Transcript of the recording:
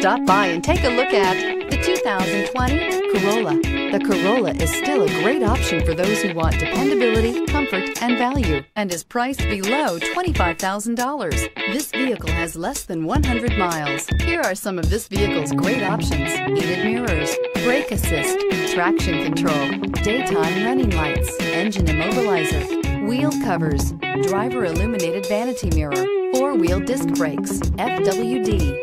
Stop by and take a look at the 2020 Corolla. The Corolla is still a great option for those who want dependability, comfort, and value, and is priced below $25,000. This vehicle has less than 100 miles. Here are some of this vehicle's great options: heated mirrors, brake assist, traction control, daytime running lights, engine immobilizer, wheel covers, driver illuminated vanity mirror, four-wheel disc brakes, FWD,